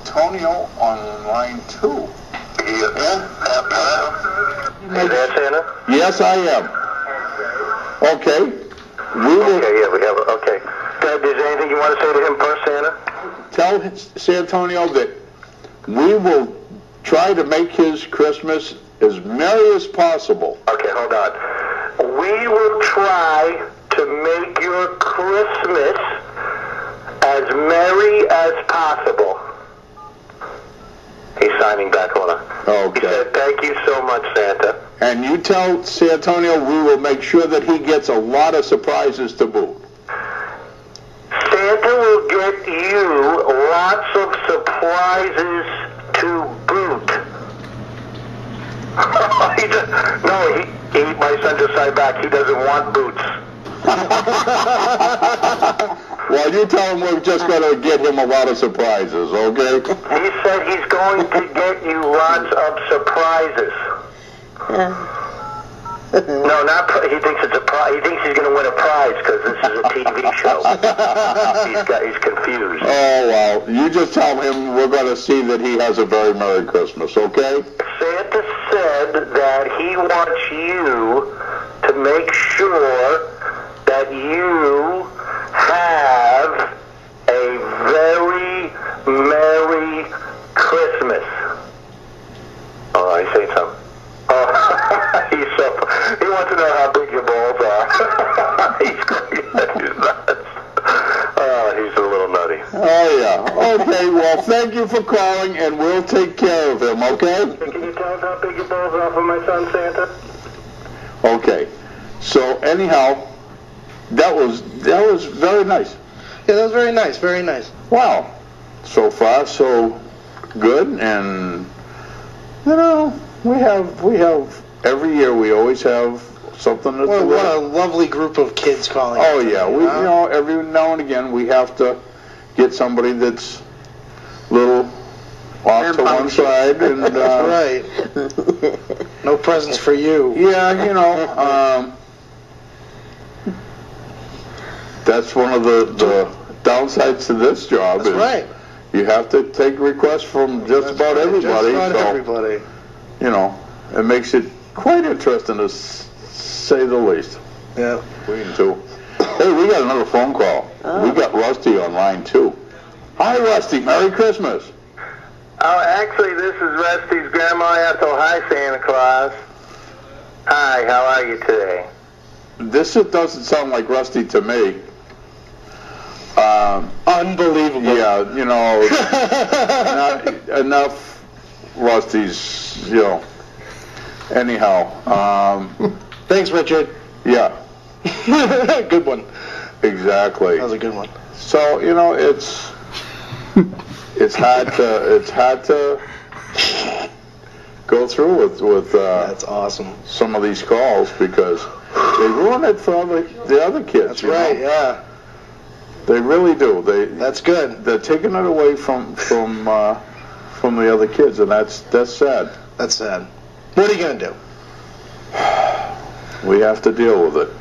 Antonio on line 2. Yes. Hey, that's Anna? Yes, I am. Okay. Okay. Dad, is there anything you want to say to him first, Anna? Tell Santonio that we will try to make his Christmas as merry as possible. Okay, hold on. We will try to make your Christmas as merry as possible. He's signing back on us. Okay. He said, thank you so much, Santa. And you tell Santonio we will make sure that he gets a lot of surprises to boot. Santa will get you lots of surprises to boot. My son just signed back. He doesn't want boots. Well, you tell him we're just going to get him a lot of surprises, okay? He said he's going to get you lots of surprises. No, he thinks it's a prize. He thinks he's going to win a prize because this is a TV show. He's confused. Oh, well, you just tell him we're going to see that he has a very Merry Christmas, okay? Santa said that he wants you to make sure that you have a very Merry Christmas. Oh, I say something. Oh, he wants to know how big your balls are. He's nuts. Oh, he's a little nutty. Oh, yeah. Okay, well, thank you for calling, and we'll take care of him, okay? Can you tell us how big your balls are for my son, Santa? Okay. So, anyhow, that was very nice. Yeah, that was very nice, very nice. Wow. So far, so good, and, you know, we have every year we always have something to do. What a lovely group of kids calling. Oh, yeah. We, you know, every now and again we have to get somebody that's a little off to one side. And right. No presents for you. Yeah, you know, that's one of the downsides to this job. That's right. You have to take requests from just about everybody. Just about everybody. You know, it makes it quite interesting to say the least. Yeah. Hey, we got another phone call. Oh. We got Rusty on line 2. Hi, Rusty. Merry Christmas. Oh, actually, this is Rusty's grandma. So, hi, Santa Claus. Hi, how are you today? This doesn't sound like Rusty to me. Unbelievable. Yeah, you know, enough. Rusty's, you know. Anyhow. Thanks, Richard. Yeah. Good one. Exactly. That was a good one. So, you know, it's hard to go through with that's awesome. Some of these calls because they ruin it for the other kids. That's right. Know? Yeah. They really do. That's good. They're taking it away from the other kids, and that's sad. That's sad. What are you going to do? We have to deal with it.